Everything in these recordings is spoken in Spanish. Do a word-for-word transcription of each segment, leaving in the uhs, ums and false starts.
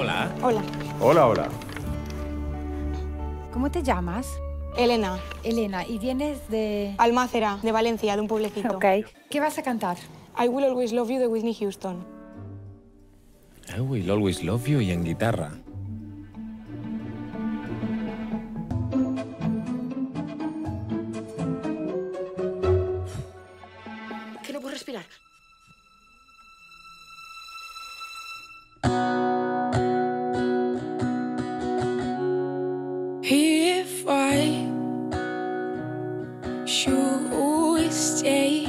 Hola. Hola. Hola, hola. ¿Cómo te llamas? Elena. Elena, ¿y vienes de...? Almácera, de Valencia, de un pueblecito. Ok. ¿Qué vas a cantar? I Will Always Love You, de Whitney Houston. I Will Always Love You, y en guitarra. Que no puedo respirar. If I should always stay,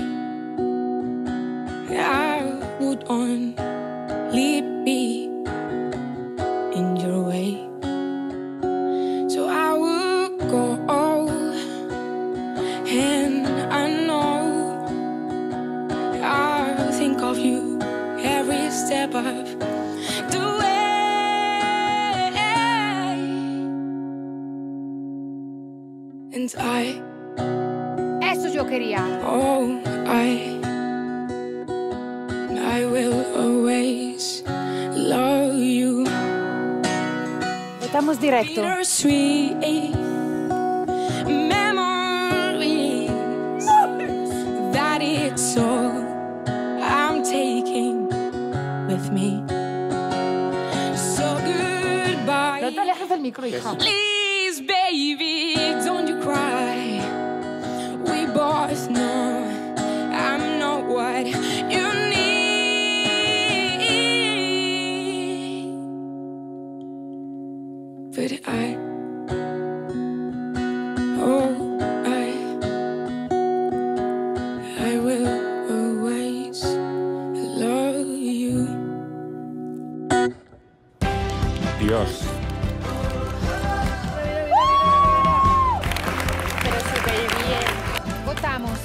I would only be in your way. So I will go, and I know I'll think of you every step of the way. And I, eso yo quería. Oh, I, I will always love you. Votamos directo. Sweet memories, that it's all I'm taking with me. So goodbye. No te alejes del micro, hija. Please, baby, don't you cry. We both know I'm not what you need, but I, oh, I, I will always love you. Dios. Votamos.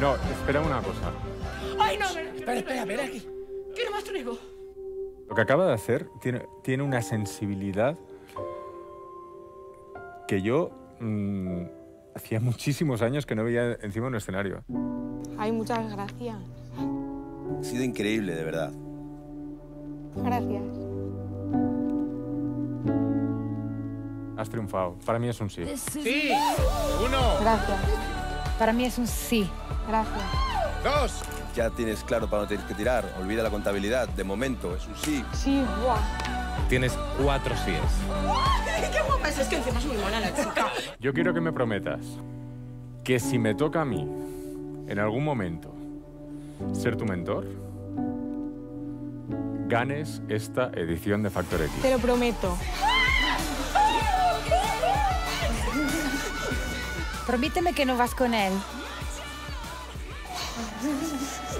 No, espera una cosa. ¡Ay, no! Espera, espera, espera aquí. Quiero más trigo. Lo que acaba de hacer tiene, tiene una sensibilidad que yo mmm, hacía muchísimos años que no veía encima de un escenario. Ay, muchas gracias. Ha sido increíble, de verdad. Gracias. Has triunfado. Para mí es un sí. ¡Sí! ¡Uno! Gracias. Para mí es un sí. Gracias. ¡Dos! Ya tienes claro para dónde tienes que tirar. Olvida la contabilidad. De momento, es un sí. Sí, guau. Tienes cuatro síes. ¡Qué guapa es! Es que encima es muy mala la chica. Yo quiero que me prometas que si me toca a mí, en algún momento, ser tu mentor, ganes esta edición de Factor X. Te lo prometo. Promíteme que no vas con él.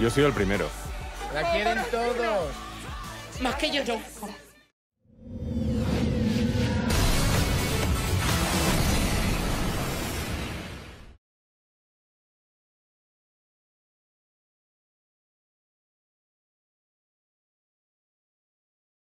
Yo soy el primero. La quieren todos. Más que yo, yo.